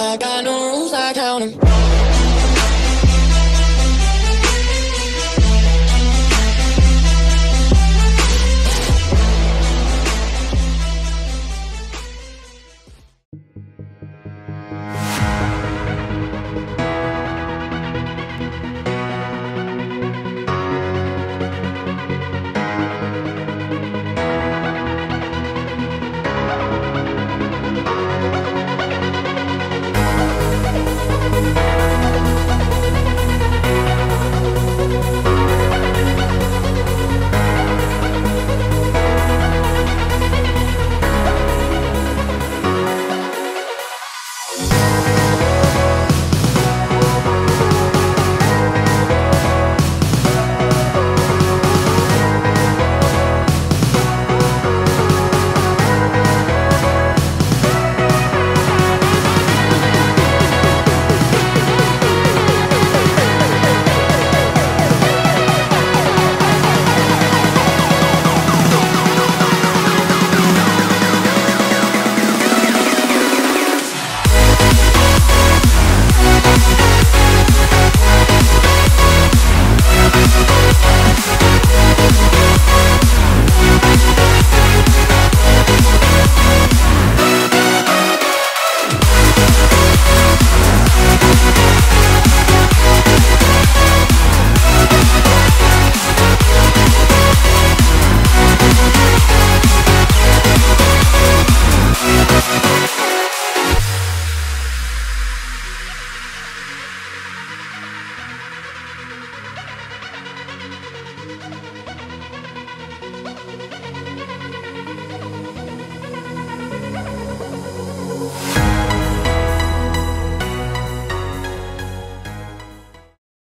I got no rules, I count them.